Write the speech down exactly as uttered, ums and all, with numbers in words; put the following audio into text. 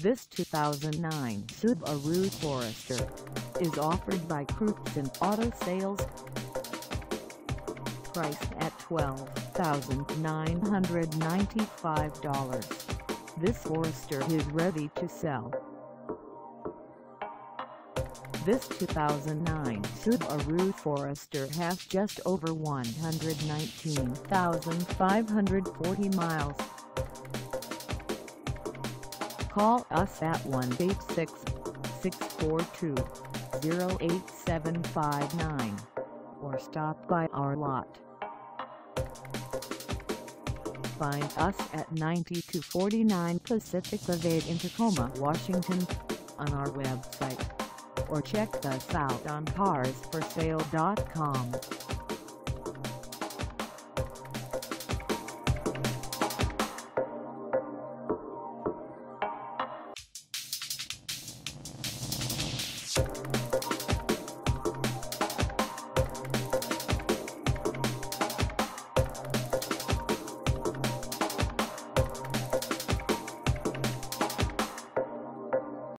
This two thousand nine Subaru Forester is offered by Cruzin Auto Sales. Priced at twelve thousand nine hundred ninety-five dollars, this Forester is ready to sell. This two thousand nine Subaru Forester has just over one hundred nineteen thousand five hundred forty miles. Call us at one eight six, six four two, zero eight seven five nine or stop by our lot. Find us at ninety-two forty-nine Pacific Avenue in Tacoma, Washington on our website, or check us out on cars for sale dot com.